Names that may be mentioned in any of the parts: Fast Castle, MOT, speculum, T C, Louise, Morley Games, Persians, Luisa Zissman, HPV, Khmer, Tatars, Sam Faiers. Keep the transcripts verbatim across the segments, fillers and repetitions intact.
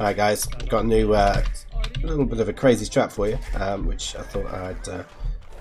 Alright guys, got a new, uh, little bit of a crazy trap for you, um, which I thought I'd uh,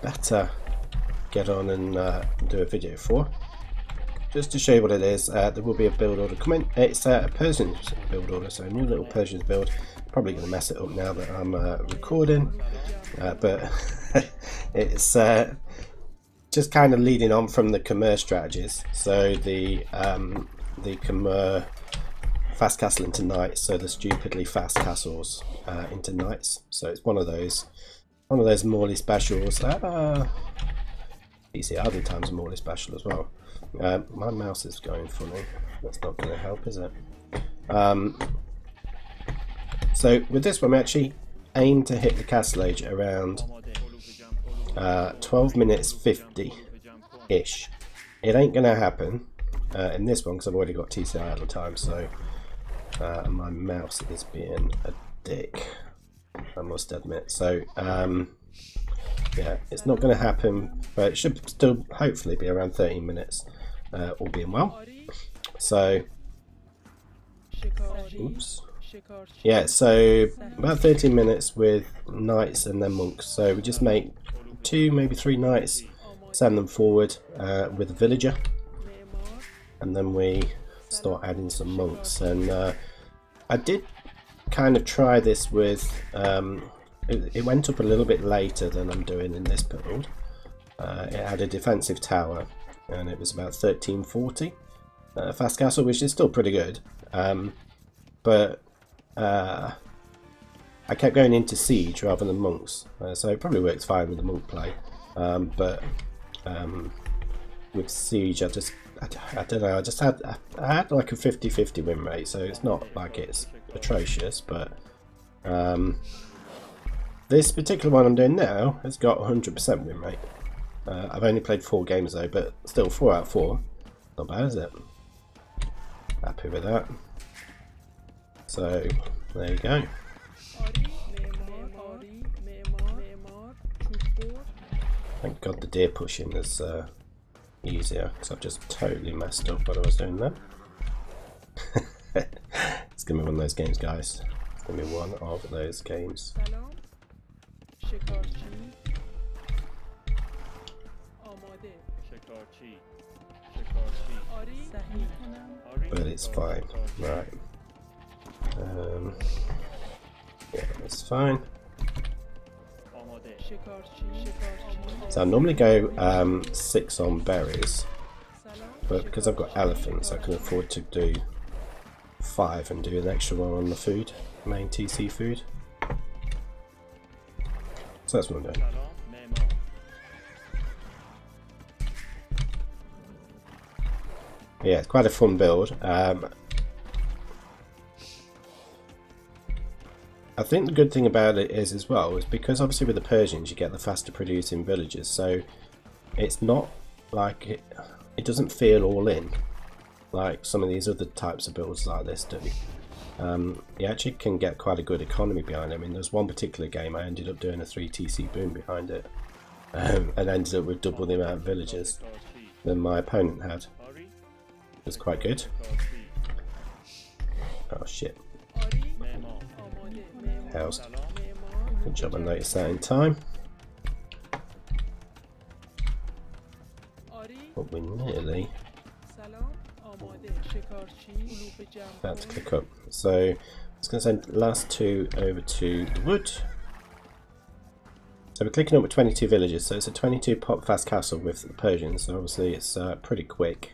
better get on and uh, do a video for. Just to show you what it is, uh, there will be a build order coming. It's uh, a Persians build order, so a new little Persians build. Probably going to mess it up now that I'm uh, recording, uh, but it's uh, just kind of leading on from the Khmer strategies. So the um, the Khmer fast castle into knights, so the stupidly fast castles uh, into knights. So it's one of those, one of those Morley specials. Uh, you see, other times Morley special as well. Uh, my mouse is going funny. That's not going to help, is it? Um, so with this one, we actually aim to hit the castle age around uh, twelve minutes fifty-ish. It ain't going to happen uh, in this one because I've already got T C I at the time. So uh, my mouse is being a dick, I must admit. So. Um, Yeah, it's not going to happen, but it should still hopefully be around thirteen minutes, uh, all being well. So, oops. Yeah, so about thirteen minutes with knights and then monks. So we just make two, maybe three knights, send them forward uh, with a villager, and then we start adding some monks. And uh, I did kind of try this with. Um, It went up a little bit later than I'm doing in this build. Uh, it had a defensive tower and it was about thirteen forty uh, fast castle, which is still pretty good. Um, but uh, I kept going into siege rather than monks, uh, so it probably worked fine with the monk play. Um, but um, with siege, I just I, I don't know. I just had I, I had like a fifty fifty win rate, so it's not like it's atrocious, but. Um, This particular one I'm doing now has got one hundred percent win rate. Uh, I've only played four games though, but still four out of four. Not bad, is it? Happy with that. So, there you go. Thank God the deer pushing is uh, easier, because I've just totally messed up what I was doing there. It's going to be one of those games, guys. It's going to be one of those games. But it's fine, right? Um, yeah, it's fine. So I normally go um, six on berries, but because I've got elephants, I can afford to do five and do an extra one on the food, main T C food. So that's what I'm doing. Yeah, it's quite a fun build. Um, I think the good thing about it is as well is because obviously with the Persians you get the faster producing villages, so it's not like it, it doesn't feel all in like some of these other types of builds like this do. Um, you actually can get quite a good economy behind it. I mean, there's one particular game I ended up doing a three T C boom behind it um, and ended up with double the amount of villagers than my opponent had. It was quite good. Oh shit. Housed. Good job I noticed that in time. But we nearly... about to click up. So I'm just going to send the last two over to the wood. So we're clicking up with twenty-two villages. So it's a twenty-two pop fast castle with the Persians. So obviously it's uh, pretty quick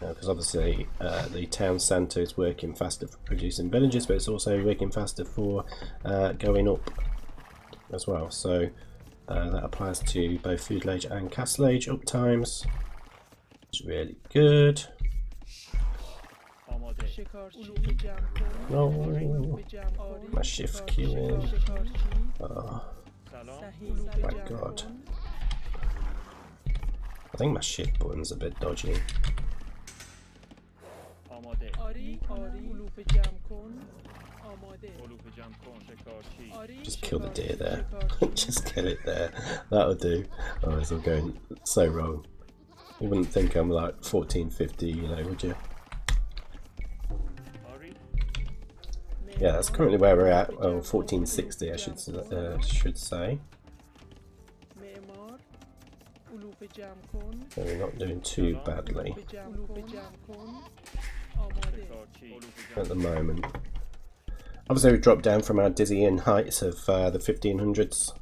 because uh, obviously uh, the town centre is working faster for producing villages, but it's also working faster for uh, going up as well. So uh, that applies to both food age and castle age up times. It's really good. No, my shift queue in. Oh my god. I think my shift button's a bit dodgy. Just kill the deer there. Just kill it there. That'll do. Otherwise I'm going so wrong. You wouldn't think I'm like fourteen fifty, you know, would you? Yeah, that's currently where we're at. Well, fourteen sixty, I should uh, should say. So we're not doing too badly at the moment. Obviously, we dropped down from our dizzying heights of uh, the fifteen hundreds.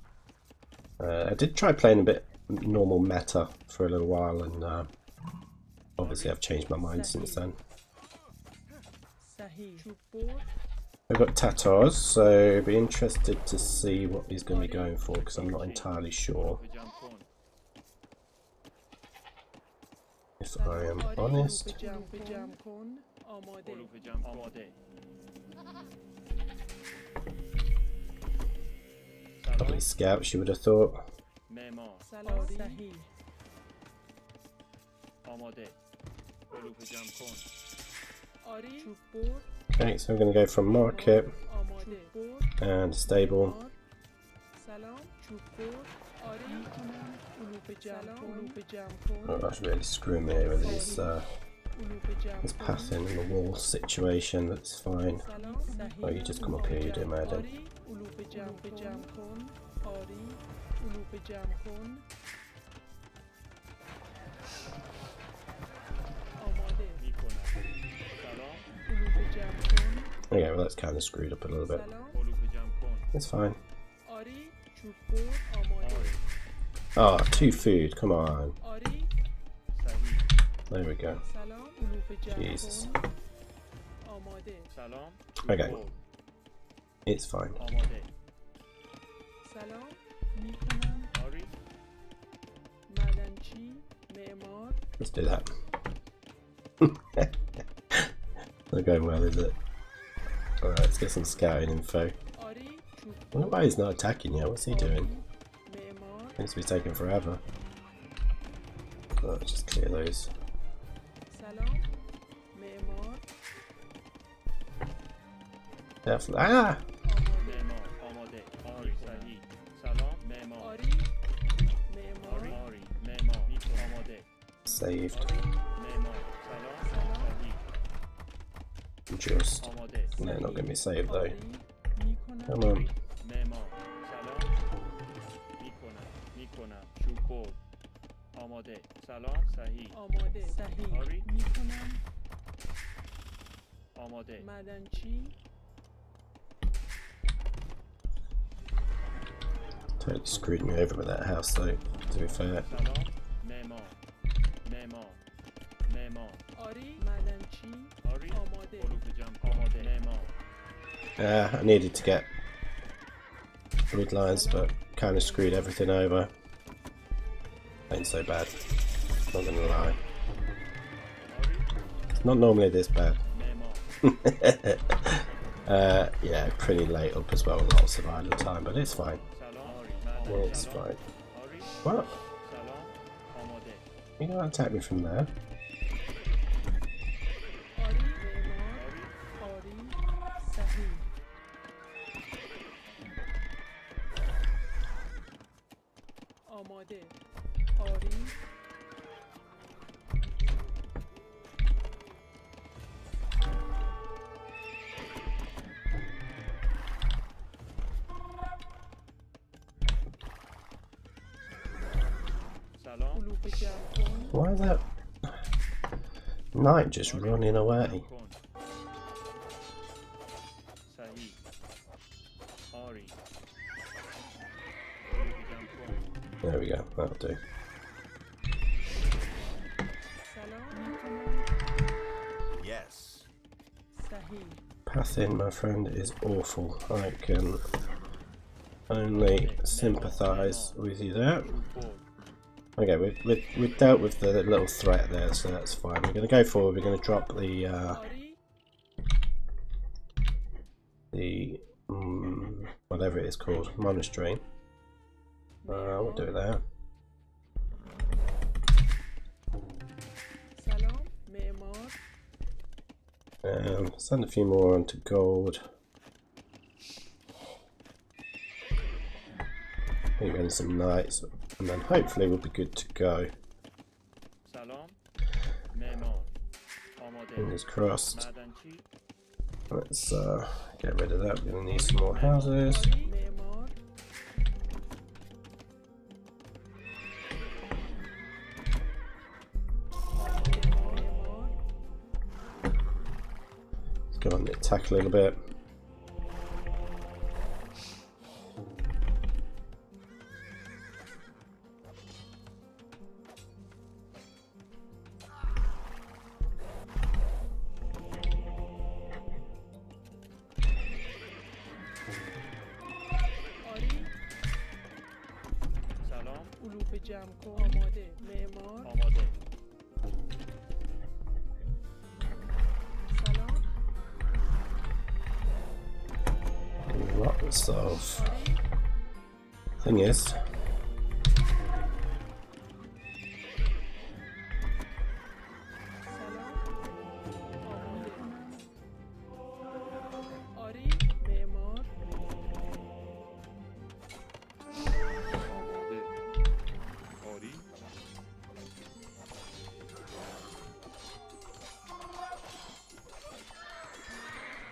Uh, I did try playing a bit normal meta for a little while, and uh, obviously I've changed my mind since then. We've got Tatars, so be interested to see what he's going to be going for, because I'm not entirely sure. If I am honest. Probably scouts, you would have thought. Okay, so we're going to go from market and stable. Oh, that's really screwing me with this, uh, this pathing in the wall situation. That's fine. Oh, you just come up here, you do murder. Okay, well that's kind of screwed up a little bit. It's fine. Ah, oh, two food, come on. There we go. Jesus. Okay. It's fine. Let's do that. Not going well, is it? Alright, let's get some scouting info. I wonder why he's not attacking yet. What's he doing? Seems to be taking forever. Let's just clear those. Definitely. Ah! Saved. Just. No, not gonna be saved though. Come on. Totally screwed me over with that house though, to be fair. Yeah, I needed to get grid lines, but kind of screwed everything over. Ain't so bad, not gonna lie. It's not normally this bad. uh, yeah, pretty late up as well, lots of idle time, but it's fine. It's fine. What? You can't attack me from there. Why is that knight just running away? There we go, that'll do. Yes. Pathing, my friend, is awful. I can only sympathise with you there. Okay, we've, we've, we've dealt with the little threat there, so that's fine. We're going to go forward, we're going to drop the, uh, the, um, whatever it is called, monastery. Uh, we'll do it there. Um, send a few more onto gold. We're going to some knights. And then hopefully we'll be good to go. Fingers crossed. Let's uh, Get rid of that, we're going to need some more houses. Let's go and attack a little bit.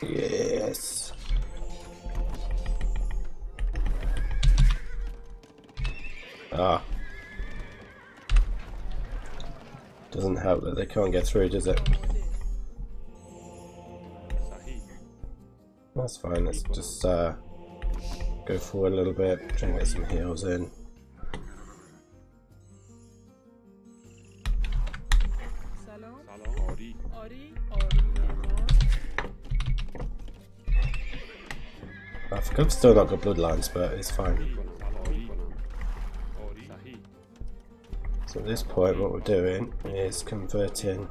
Yes. Ah. Doesn't help that they can't get through, does it? That's fine, let's just uh, go forward a little bit, try and get some heals in. I've still not got bloodlines, but it's fine. So at this point what we're doing is converting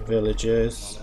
villagers.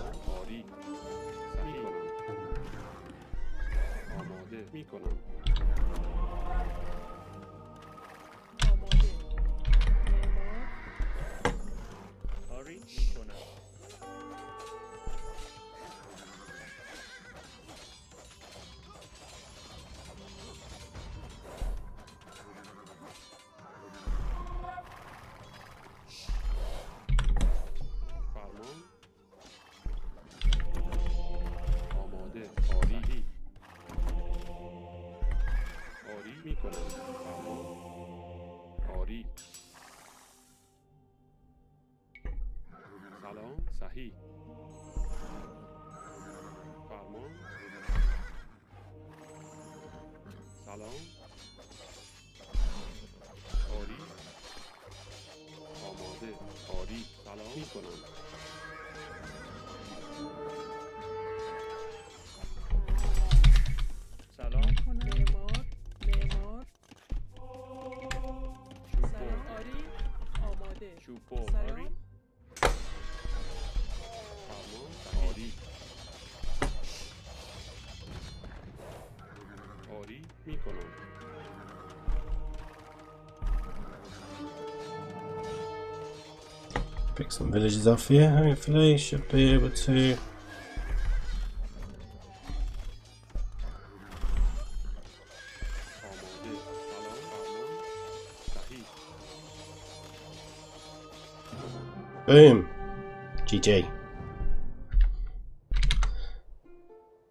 Pick some villages off here, hopefully, should be able to. Boom! G G.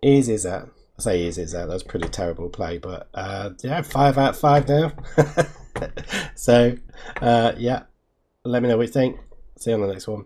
Easy as that. I say easy as that, that was pretty terrible play, but uh, yeah, five out of five now. So, uh, yeah, let me know what you think. See you on the next one.